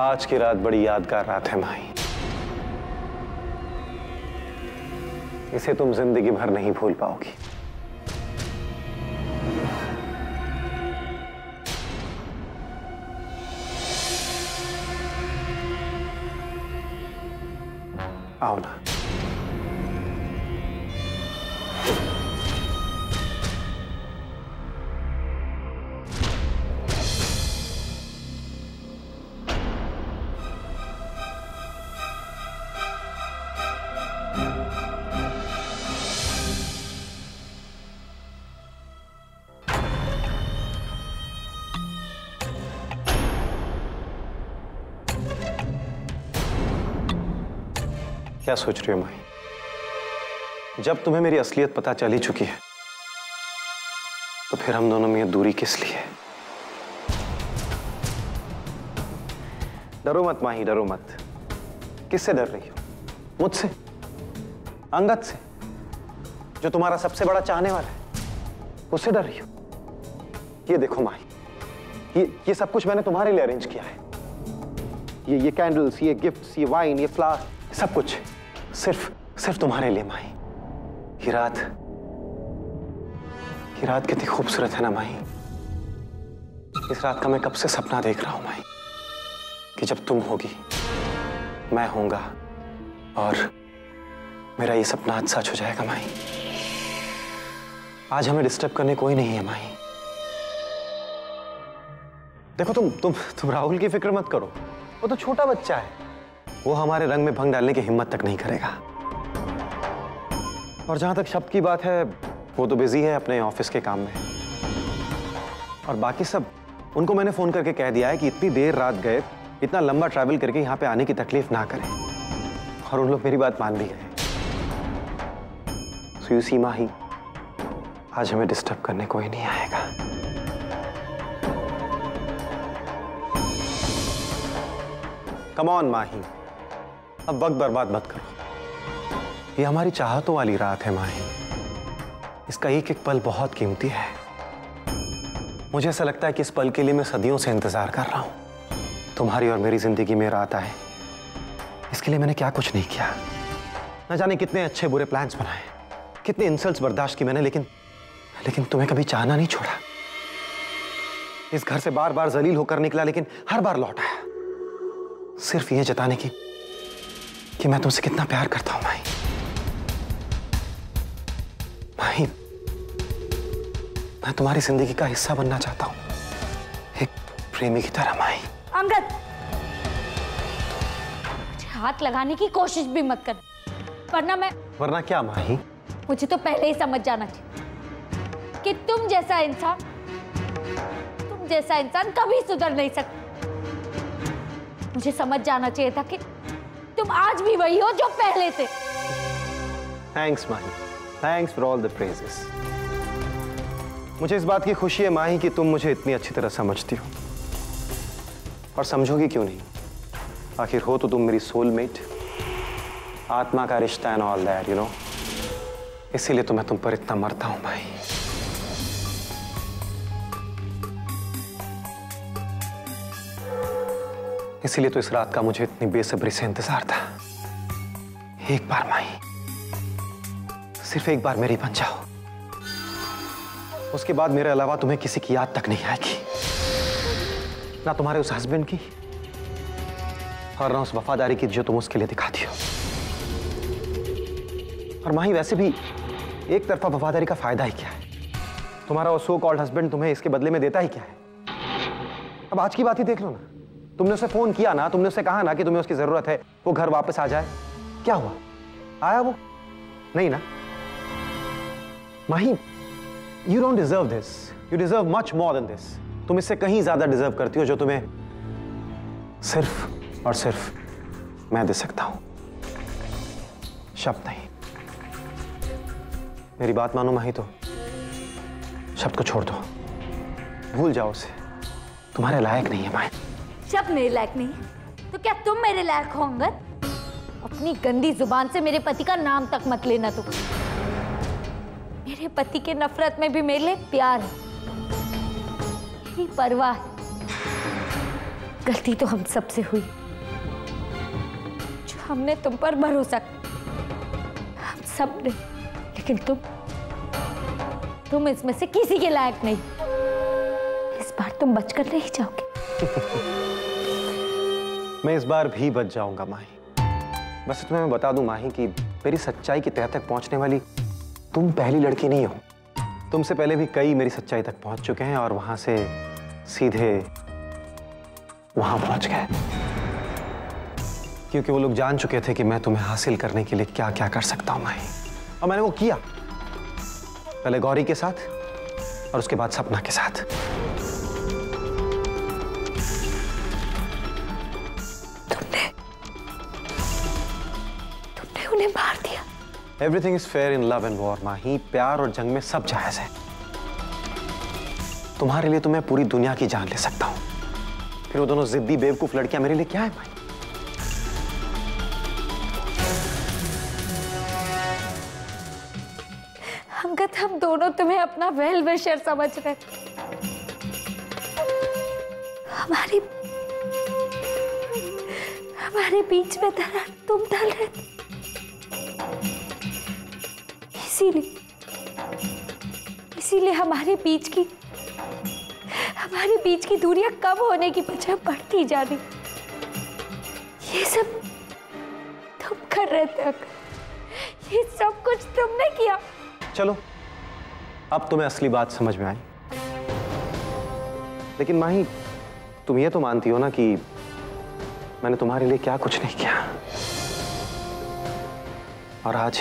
आज की रात बड़ी यादगार रात है माही। इसे तुम जिंदगी भर नहीं भूल पाओगी। आओ ना। क्या सोच रही हो माही? जब तुम्हें मेरी असलियत पता चल ही चुकी है तो फिर हम दोनों में ये दूरी किस लिए? डरो मत माही, डरो मत। किससे डर रही हो? मुझसे, अंगद से, जो तुम्हारा सबसे बड़ा चाहने वाला है, उससे डर रही हो? ये देखो माही, ये सब कुछ मैंने तुम्हारे लिए अरेंज किया है। ये कैंडल्स, ये गिफ्ट्स, ये वाइन, ये फ्लावर, सब कुछ सिर्फ तुम्हारे लिए माही। ये रात कितनी खूबसूरत है ना माही। इस रात का मैं कब से सपना देख रहा हूं माही, कि जब तुम होगी, मैं होऊंगा और मेरा ये सपना आज सच हो जाएगा माही। आज हमें डिस्टर्ब करने कोई नहीं है माही। देखो तुम राहुल की फिक्र मत करो, वो तो छोटा बच्चा है, वो हमारे रंग में भंग डालने की हिम्मत तक नहीं करेगा। और जहां तक शब्द की बात है, वो तो बिजी है अपने ऑफिस के काम में। और बाकी सब उनको मैंने फोन करके कह दिया है कि इतनी देर रात गए, इतना लंबा ट्रैवल करके यहाँ पे आने की तकलीफ ना करें, और उन लोग मेरी बात मान भी गए। सो यू सी माही, आज हमें डिस्टर्ब करने कोई नहीं आएगा। कम ऑन माही, अब वक्त बर्बाद मत करो। ये हमारी चाहतों वाली रात है माही, इसका एक एक पल बहुत कीमती है। मुझे ऐसा लगता है कि इस पल के लिए मैं सदियों से इंतजार कर रहा हूं। तुम्हारी और मेरी जिंदगी में रात आए, इसके लिए मैंने क्या कुछ नहीं किया। न जाने कितने अच्छे बुरे प्लान्स बनाए, कितने इंसल्ट्स बर्दाश्त की मैंने, लेकिन तुम्हें कभी चाहना नहीं छोड़ा। इस घर से बार बार जलील होकर निकला, लेकिन हर बार लौट आया, सिर्फ ये जताने की कि मैं तुमसे कितना प्यार करता हूं माही। माही, मैं तुम्हारी जिंदगी का हिस्सा बनना चाहता हूं, एक प्रेमी की तरह माही। अंगद, मुझे हाथ लगाने की कोशिश भी मत कर, वरना क्या माही? मुझे तो पहले ही समझ जाना चाहिए कि तुम जैसा इंसान कभी सुधर नहीं सकता। मुझे समझ जाना चाहिए था कि तुम आज भी वही हो जो पहले थे। Thanks Mahi, thanks for all the praises. मुझे इस बात की खुशी है माही कि तुम मुझे इतनी अच्छी तरह समझती हो, और समझोगी क्यों नहीं, आखिर हो तो तुम मेरी सोलमेट, आत्मा का रिश्ता and all that, you know. इसीलिए तो मैं तुम पर इतना मरता हूं माही। इसीलिए तो इस रात का मुझे इतनी बेसब्री से इंतजार था। एक बार माही, सिर्फ एक बार मेरी बन जाओ, उसके बाद मेरे अलावा तुम्हें किसी की याद तक नहीं आएगी, ना तुम्हारे उस हस्बैंड की, और ना उस वफादारी की जो तुम उसके लिए दिखाती हो। और माही, वैसे भी एक तरफा वफादारी का फायदा ही क्या है? तुम्हारा वो सो कॉल्ड हस्बैंड तुम्हें इसके बदले में देता ही क्या है? अब आज की बात ही देख लो ना, तुमने उसे फोन किया ना, तुमने उसे कहा ना कि तुम्हें उसकी जरूरत है, वो घर वापस आ जाए। क्या हुआ, आया वो? नहीं ना Mahi, you don't deserve this, you deserve much more than this. तुम इससे कहीं ज्यादा डिजर्व करती हो जो तुम्हें सिर्फ और सिर्फ मैं दे सकता हूं, शब्द नहीं। मेरी बात मानो माही, तो शब्द को छोड़ दो, भूल जाओ उसे, तुम्हारे लायक नहीं है माही। जब मेरे लायक नहीं तो क्या तुम मेरे लायक हो अंगद? अपनी गंदी जुबान से मेरे पति का नाम तक मत लेना। तुम मेरे पति के नफरत में भी मेरे लिए प्यार है, मेरी परवाह है। गलती तो हम सब से हुई, जो हमने तुम पर भरोसा, हम सब ने, लेकिन तुम इसमें से किसी के लायक नहीं। इस बार तुम बचकर नहीं जाओगे। मैं इस बार भी बच जाऊंगा माही। बस तुम्हें मैं बता दूं माही कि मेरी सच्चाई की तह तक पहुंचने वाली तुम पहली लड़की नहीं हो। तुमसे पहले भी कई मेरी सच्चाई तक पहुंच चुके हैं और वहां से सीधे वहां पहुंच गए, क्योंकि वो लोग जान चुके थे कि मैं तुम्हें हासिल करने के लिए क्या क्या कर सकता हूं माही। और मैंने वो किया, पहले गौरी के साथ और उसके बाद सपना के साथ। तुमने उन्हें मार दिया। Everything is fair in love and war Mahi. प्यार और जंग में सब जायज है। तुम्हारे लिए तो मैं पूरी दुनिया की जान ले सकता हूं, फिर वो दोनों जिद्दी बेवकूफ लड़कियां मेरे लिए क्या है माही? अंगद, हम दोनों तुम्हें अपना वेल विशर समझ रहे। हमारे बीच में दरार तुम डाल रहे थे, इसीलिए हमारे बीच की दूरियां कम होने की वजह बढ़ती जा रही। ये सब तुम कर रहे थे, ये सब कुछ तुमने किया। चलो, अब तुम्हें असली बात समझ में आई। लेकिन माही, तुम ये तो मानती हो ना कि मैंने तुम्हारे लिए क्या कुछ नहीं किया। और आज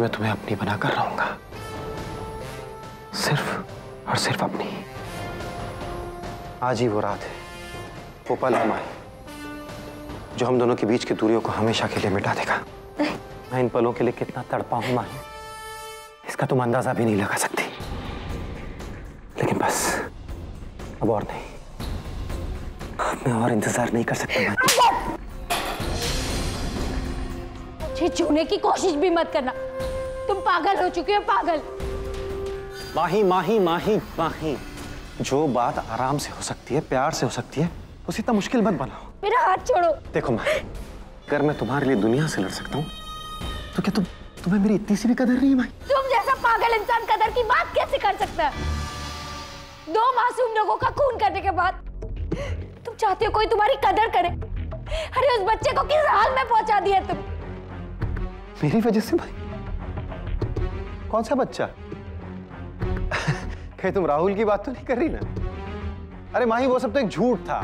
मैं तुम्हें अपनी बनाकर रहूंगा, सिर्फ और सिर्फ अपनी। आज ही वो रात है, वो पल है माही, जो हम दोनों के बीच की दूरियों को हमेशा के लिए मिटा देगा। मैं इन पलों के लिए कितना तड़पा हूं माही, इसका तुम अंदाजा भी नहीं लगा सकती। लेकिन बस अब और नहीं, मैं और इंतजार नहीं कर सकती माही। मुझे छूने की कोशिश भी मत करना, तुम पागल हो चुके हो, पागल। माही माही माही माही, जो बात आराम से हो सकती है, प्यार से हो सकती है, उसे इतना मुश्किल मत बनाओ। मेरा हाथ छोड़ो। देखो माही, अगर मैं तुम्हारे लिए दुनिया से लड़ सकता हूँ तो क्या तुम्हें मेरी इतनी सी भी कदर नहीं है माही? तुम जैसा पागल इंसान कदर की बात कैसे कर सकता है? दो मासूम लोगों का खून करने के बाद तुम चाहते हो कोई तुम्हारी कदर करे? अरे उस बच्चे को किस हाल में पहुंचा दिया तुम? मेरी वजह से भाई? कौन सा बच्चा? कहीं तुम राहुल की बात तो नहीं कर रही ना? अरे माही, वो सब तो एक झूठ था।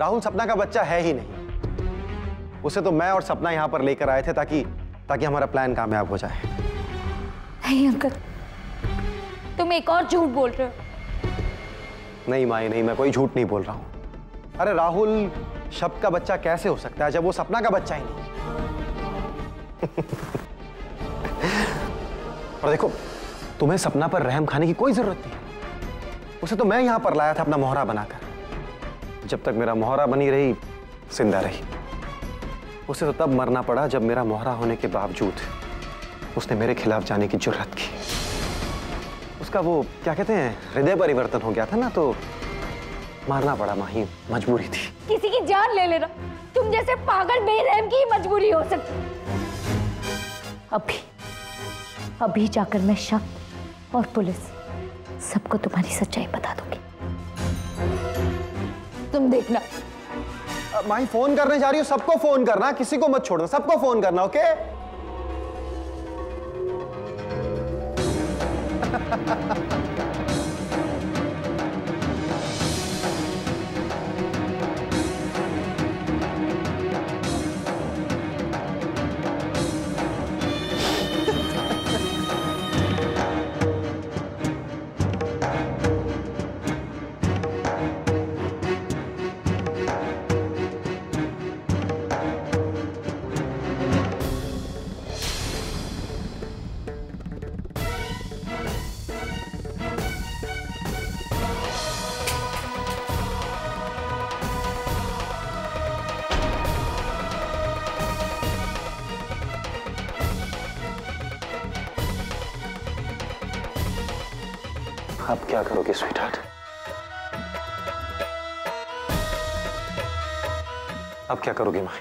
राहुल सपना का बच्चा है ही नहीं। उसे तो मैं और सपना यहाँ पर लेकर आए थे ताकि हमारा प्लान कामयाब हो जाए। नहीं अंकल, तुम एक और झूठ बोल रहे हो। नहीं माही नहीं, मैं कोई झूठ नहीं बोल रहा हूँ। अरे राहुल शब्द का बच्चा कैसे हो सकता है जब वो सपना का बच्चा ही नहीं? और देखो, तुम्हें सपना पर रहम खाने की कोई जरूरत नहीं। उसे तो मैं यहाँ पर लाया था अपना मोहरा बनाकर। जब तक मेरा मोहरा बनी रही, जिंदा रही। उसे तो तब मरना पड़ा जब मेरा मोहरा होने के बावजूद उसने मेरे खिलाफ जाने की जुर्रत की। उसका वो क्या कहते हैं, हृदय परिवर्तन हो गया था ना, तो मारना पड़ा माही, मजबूरी थी। किसी की जान ले लेना, तुम जैसे पागल बेरहम की मजबूरी हो सकती। अभी जाकर मैं शक और पुलिस सबको तुम्हारी सच्चाई बता दूंगी। तुम देखना माही, फोन करने जा रही हो, सबको फोन करना, किसी को मत छोड़ना, सबको फोन करना, ओके? अब क्या करोगे स्वीटहार्ट? अब क्या करोगे माही?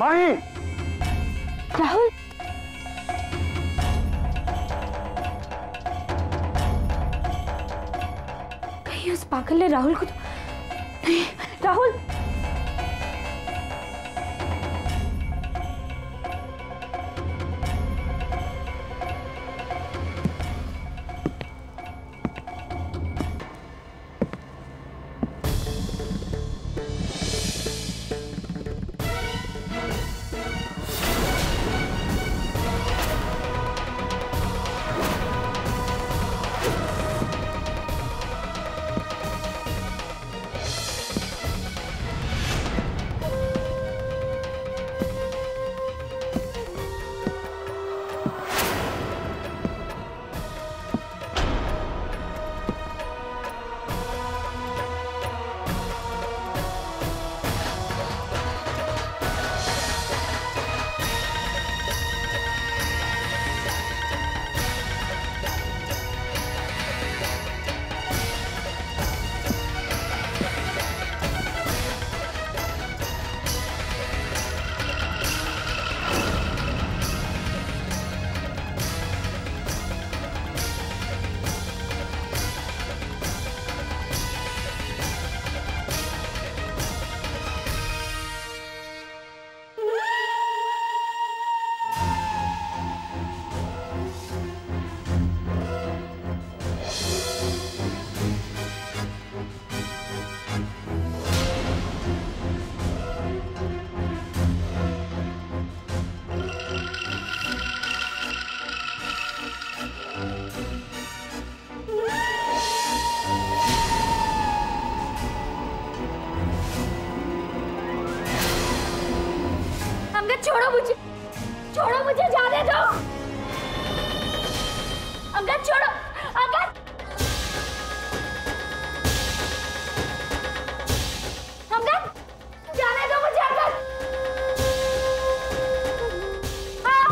माही! राहुल! कहीं उस पागल ने राहुल को तो नहीं। राहुल! छोड़ो मुझे जाने दो। अंगद छोड़ो, अंगद। अंगद जाने दो मुझे अंगद। हाँ।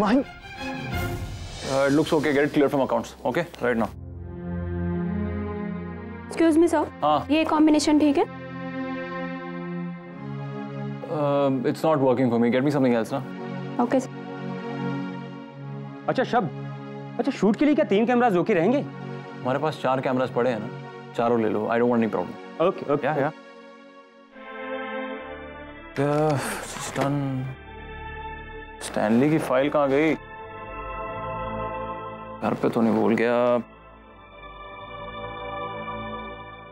Mahi, it looks okay. Get it cleared from accounts. Okay, right now. Excuse me, sir. हाँ. ये combination ठीक है? It's not working for me. Get me something else, ना? Okay, sir. अच्छा शब्द, अच्छा शूट के लिए क्या 3 कैमरास ओके रहेंगे? हमारे पास 4 कैमरास पड़े हैं ना, चारों ले लो. I don't want any problem. Okay, okay. Yeah, yeah. It's done. Stanley की फाइल कहाँ गई? घर पे तो नहीं भूल गया?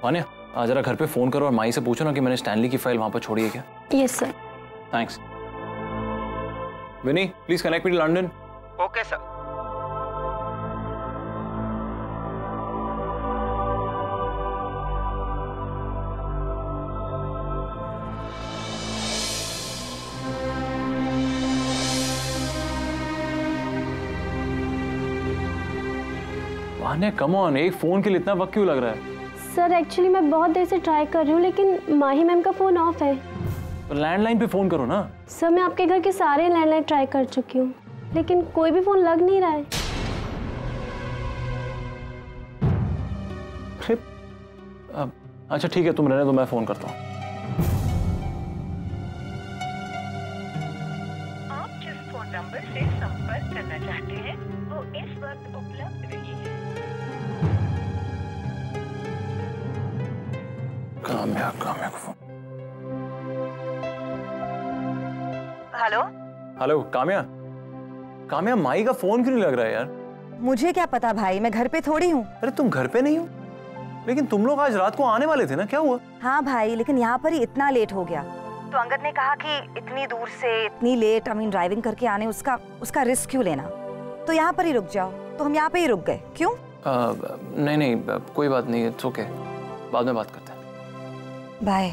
आन्या, आज जरा घर पे फोन करो और माही से पूछो ना कि मैंने स्टैनली की फाइल वहाँ पर छोड़ी है क्या? Yes sir. Thanks. Vinny, please connect me to London. Okay sir. Anya, come on, एक फोन के लिए इतना वक्त क्यों लग रहा है? सर एक्चुअली मैं बहुत देर से ट्राई कर रही हूँ, लेकिन माही मैम का फोन ऑफ है। तो लैंडलाइन पे फोन करो ना। सर मैं आपके घर के सारे लैंडलाइन ट्राई कर चुकी हूँ, लेकिन कोई भी फोन लग नहीं रहा है। अच्छा ठीक है, तुम रहने दो, मैं फोन करता हूँ। आप जिस फोन नंबर से संपर्क करना चाहते हैं वो इस वक्त उपलब्ध नहीं है। मेरा काम्या को phone. Hello hello Kamya, Kamya Mahi का फोन क्यों नहीं लग रहा है यार? मुझे क्या पता भाई, मैं घर पे थोड़ी हूँ। अरे तुम घर पे नहीं हो, लेकिन तुम लोग आज रात को आने वाले थे ना, क्या हुआ? हाँ भाई, लेकिन यहाँ पर ही इतना लेट हो गया तो अंगद ने कहा कि इतनी दूर से इतनी लेट ड्राइविंग करके आने, उसका रिस्क क्यों लेना, तो यहाँ पर ही रुक जाओ। तो हम यहाँ पे ही रुक गए। क्यों? नहीं नहीं कोई बात नहीं, इट्स ओके, बाद में बात करते हैं, बाय।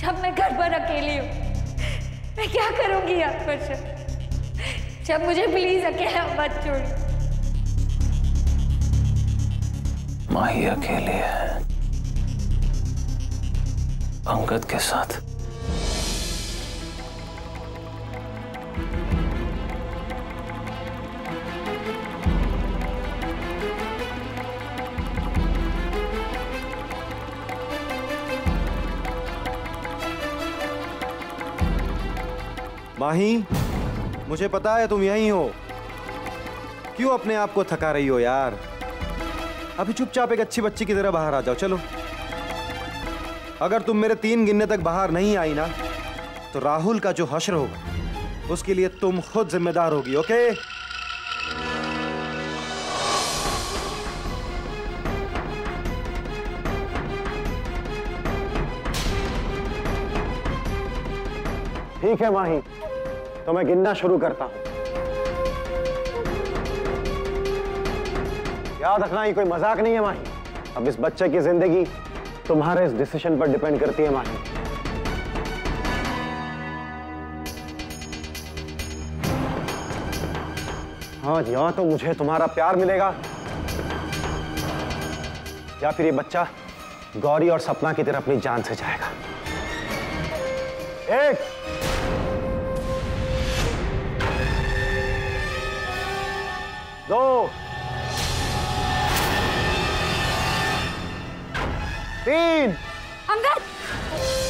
जब मैं घर पर अकेली हूँ मैं क्या करूँगी यहाँ पर? जब मुझे प्लीज अकेला मत छोड़। माही अकेले है, अंगद के साथ। माही, मुझे पता है तुम यहीं हो, क्यों अपने आप को थका रही हो यार? अभी चुपचाप एक अच्छी बच्ची की तरह बाहर आ जाओ। चलो, अगर तुम मेरे 3 गिनने तक बाहर नहीं आई ना तो राहुल का जो हश्र होगा उसके लिए तुम खुद जिम्मेदार होगी। ओके? ठीक है माही, तो मैं गिनना शुरू करता हूं। याद रखना ये कोई मजाक नहीं है माही। अब इस बच्चे की जिंदगी तुम्हारे इस डिसीजन पर डिपेंड करती है माही। हाँ, या तो मुझे तुम्हारा प्यार मिलेगा या फिर ये बच्चा गौरी और सपना की तरह अपनी जान से जाएगा। एक, दो, तीन। अंगद!